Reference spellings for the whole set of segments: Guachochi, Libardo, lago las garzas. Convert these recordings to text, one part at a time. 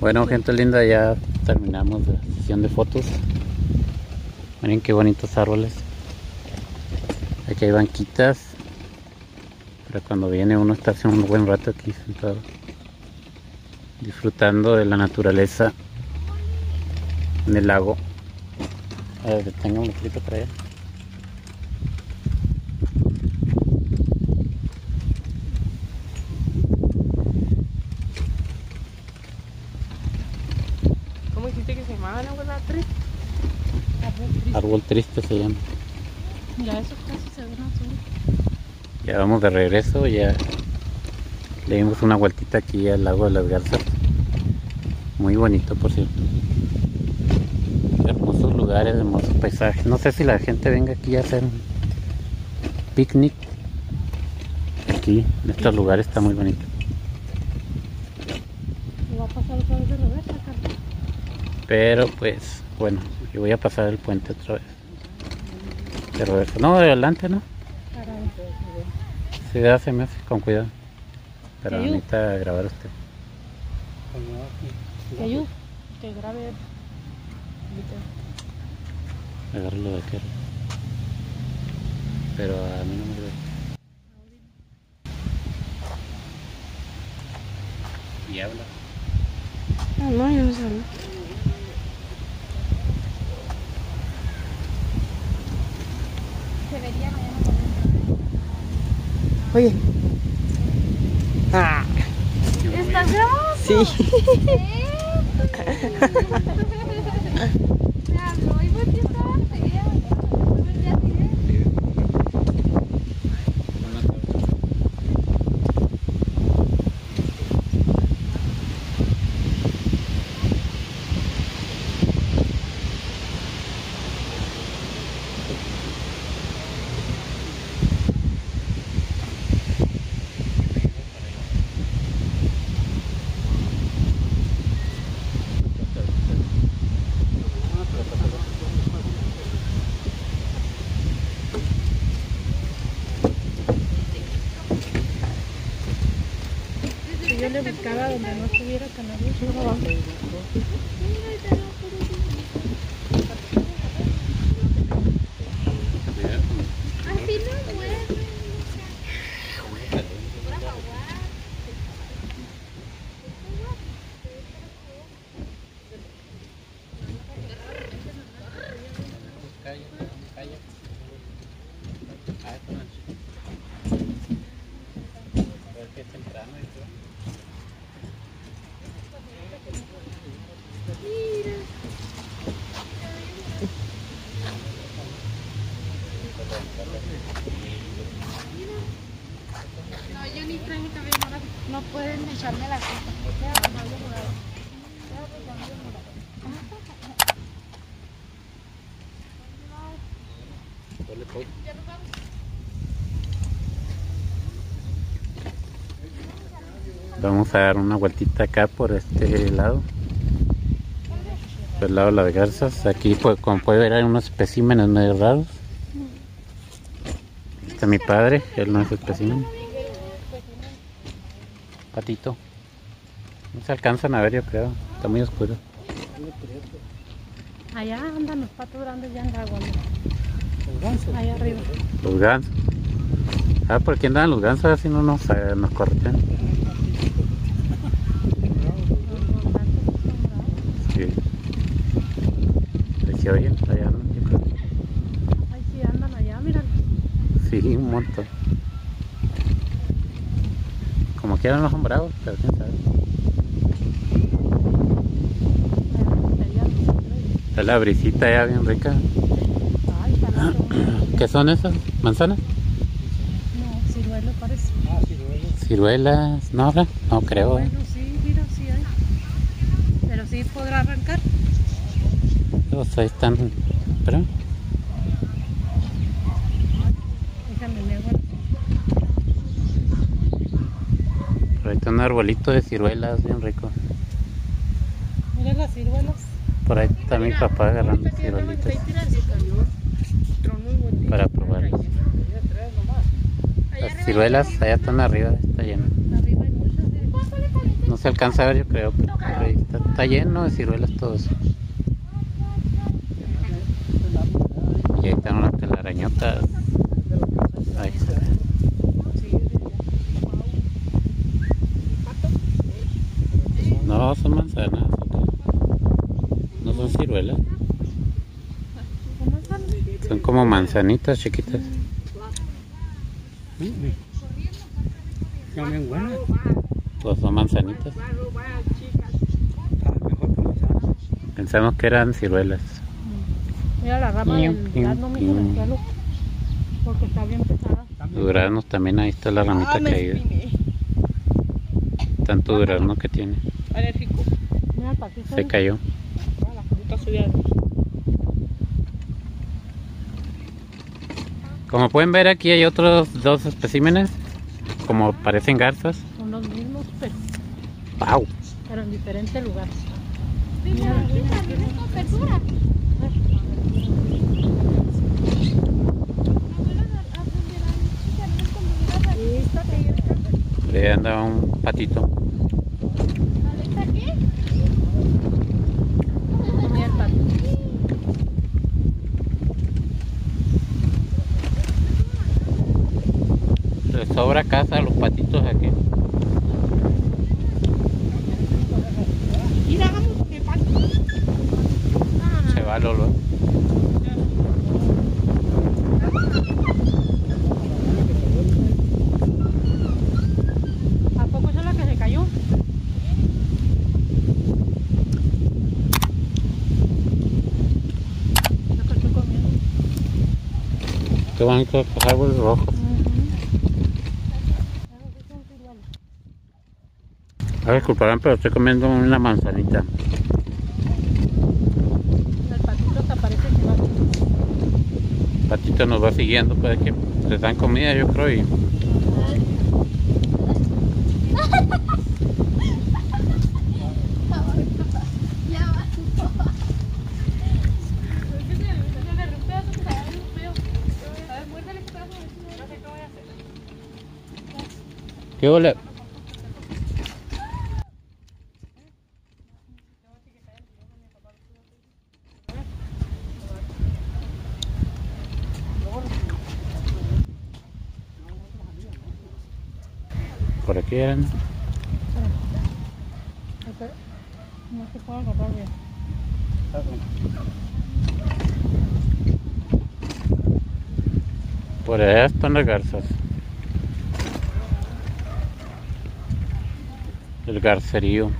Bueno, gente linda, ya terminamos la sesión de fotos. Miren qué bonitos árboles. Aquí hay banquitas para cuando viene uno estarse un buen rato aquí sentado, disfrutando de la naturaleza en el lago. A ver, tengo un poquito para allá. ¿Cómo dijiste que se llamaba el árbol triste? Árbol triste se llama. Mira, esos casi se ven azules. Ya vamos de regreso, ya le dimos una vueltita aquí al lago de las Garzas. Muy bonito, por cierto. Hermosos lugares, hermosos paisajes. No sé si la gente venga aquí a hacer un picnic. Aquí, en estos lugares, está muy bonito. ¿Me va a pasar otra vez de reversa, Carlos? Pero pues, bueno, yo voy a pasar el puente otra vez. De reversa. No, de adelante, ¿no? Sí, ya se me hace con cuidado. Pero necesita grabar usted. ¿Te ayudo? Que grabe. Agárralo de aquí. Pero a mí no me ve. ¿Y habla? No, yo no sé. Se vería mañana con él. Oye. Ah. ¿Estás grabando? Sí. Yo le buscaba donde no estuviera con la luz, no va. No pueden echarme la culpa. Vamos a dar una vueltita acá por este lado. Por el lado de las Garzas. Aquí, pues, como puede ver, hay unos especímenes medio raros. Aquí está mi padre, él no es especímen. Patito, no se alcanzan a ver, yo creo, está muy oscuro. Allá andan los patos grandes, ya andan agua. Los gansos. Allá arriba. Los gansos. Ah, ¿por qué andan los gansos? Así no nos cortan. Sí. Ahí se oyen, allá andan, yo creo. Ahí sí andan allá, míralo. Sí, un montón. Como quieran los hombrados, pero quién sabe. Está la brisita ya bien rica. ¿Qué son esas? ¿Manzanas? No, ciruelos parece. Ah, ciruelos. ¿Ciruelas? ¿No habrá? No creo. Bueno, sí, mira, sí hay. Pero sí podrá arrancar. Los ahí están. ¿Pero? Déjame leer. Ahí está un arbolito de ciruelas bien rico. Mira las ciruelas. Por ahí está mi papá agarrando ciruelitas para probarlas. Las ciruelas allá están arriba, está lleno. No no se alcanza a ver, yo creo, pero está lleno de ciruelas todo eso. Y ahí están unas telarañotas. Ahí se ve. No, son manzanas. No son ciruelas. Son como manzanitas chiquitas. Pues son manzanitas. Pensamos que eran ciruelas. Mira la rama del durazno, mijo, del cielo, porque está bien pesada. Duraznos también, ahí está la ramita caída. Tanto durazno que tiene. Se cayó. Como pueden ver, aquí hay otros dos especímenes, como parecen garzas. Son los mismos, pero... ¡Wow! Pero en diferentes lugares. Mira, aquí también es con verdura. Le anda un patito. Sobra casa a los patitos aquí. Se va el olor. ¿A poco es la que se cayó? Lo que estoy comiendo. Qué bonito estos árboles rojos. Ahora disculparán, pero estoy comiendo una manzanita. El patito te parece que va. El patito nos va siguiendo, pues que les dan comida, yo creo. Y... ¿Qué hola? Por aquí eran. No se puede agarrar bien. Por allá están las garzas. El garcerío.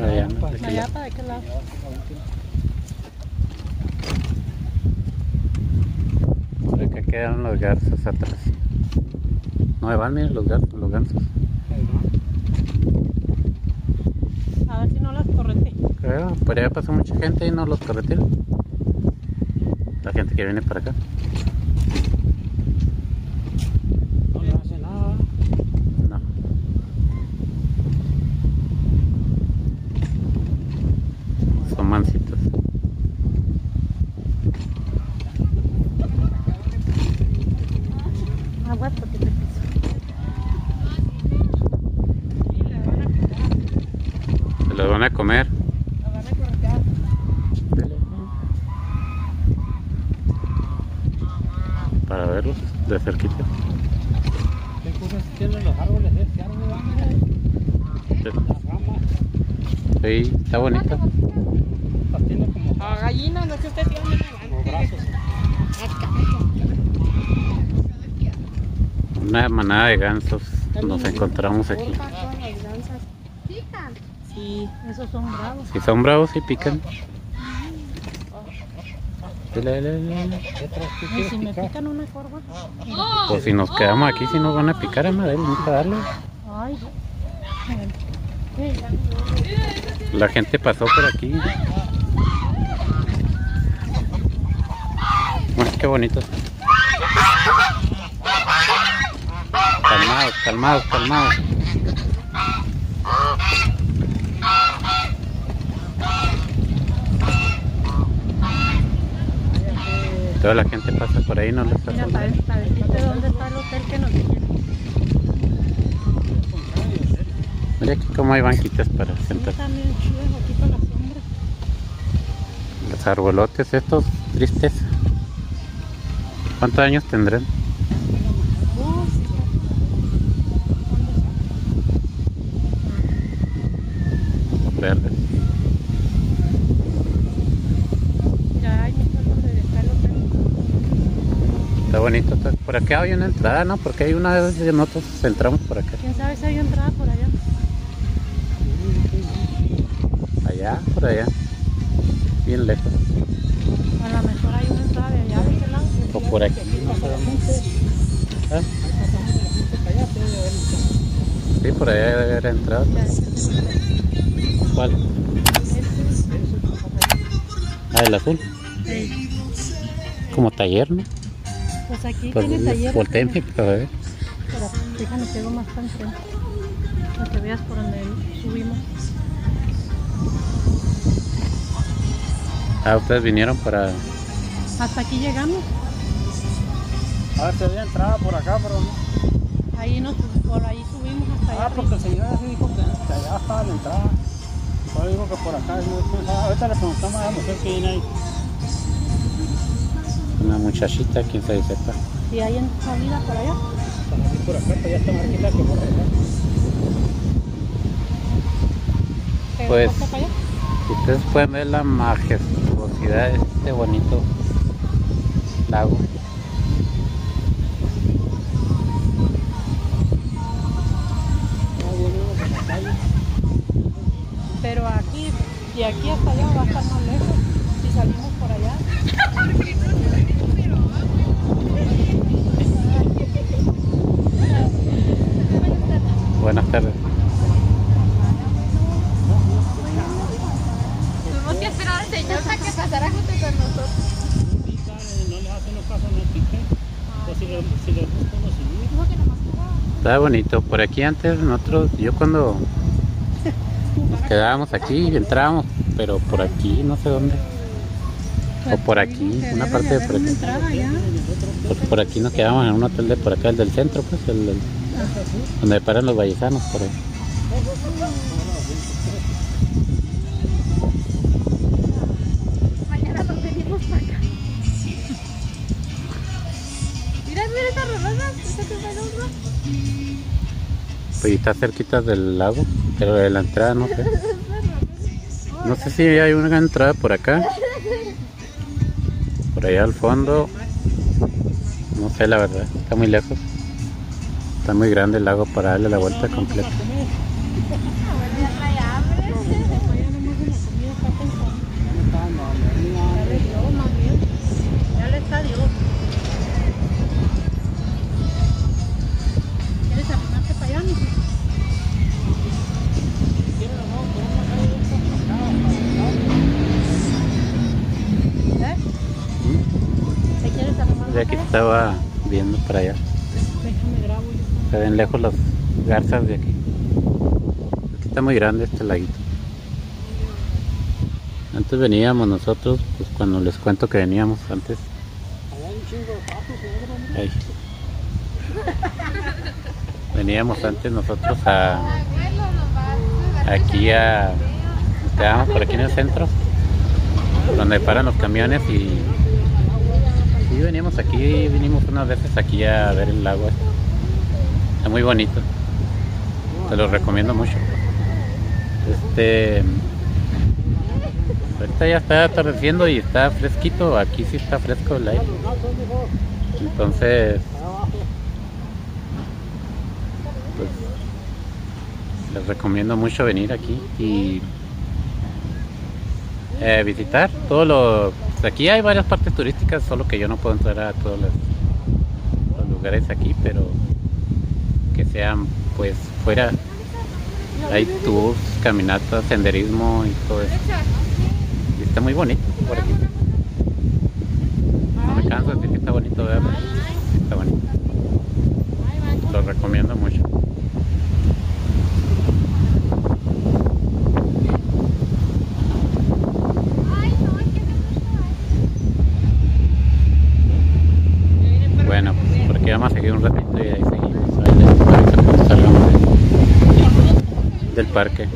Allá, ¿para qué lado? Por acá quedan los garzos atrás. No me van, miren los garzos, los gansos. A ver si no las correteé. Claro, por allá pasó mucha gente y no los correteé. La gente que viene para acá. Lo van a comer. Lo van a cortar. Para verlos de cerquita. ¿Qué cosas tienen los árboles de este árbol? Las ramas. Sí, está bonita. A gallina, no sé usted si van delante. Una manada de gansos. Nos encontramos aquí. Sí, esos son bravos. Si son bravos, sí pican. ¿Y si me pican una corva? Pues si nos quedamos aquí, si nos van a picar, a madre, vamos a darle. La gente pasó por aquí. Bueno, qué bonito. Calmados, calmados, calmados. Toda la gente pasa por ahí, no les pasa nada. Mira, para decirte dónde está el hotel que nos dijeron. Mira aquí como hay banquitas para sentar. Están bien chidos aquí con la sombra. Los arbolotes estos, tristes. ¿Cuántos años tendrán? Verdes. Está bonito. Por acá hay una entrada, ¿no? Porque hay una vez que nosotros entramos por acá. ¿Quién sabe si hay entrada por allá? Allá, por allá. Bien lejos. A lo mejor hay una entrada de allá, de este lado. O por aquí, no sé dónde. Sí, por allá debe haber entrado. ¿Cuál? Ah, el azul. Sí. Como taller, ¿no? Pues aquí tiene taller. Volteenme, para ver. Pero déjame, pego más tan frente. Para que veas por donde subimos. Ah, ustedes vinieron para... Hasta aquí llegamos. A ver, se había entrado por acá, pero no. Ahí nos, por ahí subimos hasta allá. Ah, porque el señor así dijo que allá estaba la entrada. Solo digo que por acá. Ahorita le preguntamos a la mujer que viene ahí. Una muchachita, quién sabe sepa. ¿Y hay en salida por allá? Por acá, pero ya está marquita que por acá. Pues, ustedes pueden ver la majestuosidad de este bonito lago. Pero aquí, de aquí hasta allá va a estar más lejos si salimos por allá. Buenas tardes. Tuvimos que esperar al señor hasta que pasara junto con nosotros. No les hacen los casos, no piquen. O si les gustan los señores. Está bonito. Por aquí antes nosotros, yo cuando nos quedábamos aquí y entrábamos, pero por aquí, no sé dónde. O por aquí, una parte de por aquí. Por aquí nos quedamos en un hotel de por acá, el del centro, pues, el donde paran los vallejanos, por ahí. Mañana nos venimos para acá. Mira, mira esta rosa, esta que está en otro. Pues está cerquita del lago, pero de la entrada no sé. No sé si hay una entrada por acá. Por allá al fondo, no sé la verdad, está muy lejos. Está muy grande el lago para darle la vuelta completa. Ya que estaba viendo para allá. Se ven lejos las garzas de aquí. Aquí está muy grande este laguito. Antes veníamos nosotros, pues cuando les cuento que veníamos antes. Ahí. Veníamos antes nosotros aquí estábamos por aquí en el centro, donde paran los camiones y veníamos aquí, vinimos unas veces aquí a ver el lago. Está muy bonito, te lo recomiendo mucho. Ahorita ya está atardeciendo y está fresquito, aquí sí está fresco el aire. Entonces, pues les recomiendo mucho venir aquí y visitar todo lo... Aquí hay varias partes turísticas, solo que yo no puedo entrar a todos los lugares aquí, pero que sean pues fuera. Hay tours, caminatas, senderismo y todo eso. Y está muy bonito por aquí. No me canso de decir que está bonito, ¿verdad? Está bonito. Lo recomiendo mucho. Bueno, pues por aquí vamos a seguir un ratito y ahí seguimos. Ahí les aviso cuando salgamos del parque.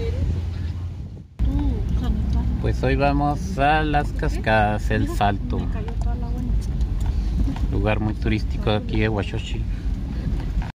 Pues hoy vamos a las cascadas, el Salto, lugar muy turístico de aquí de Guachochi.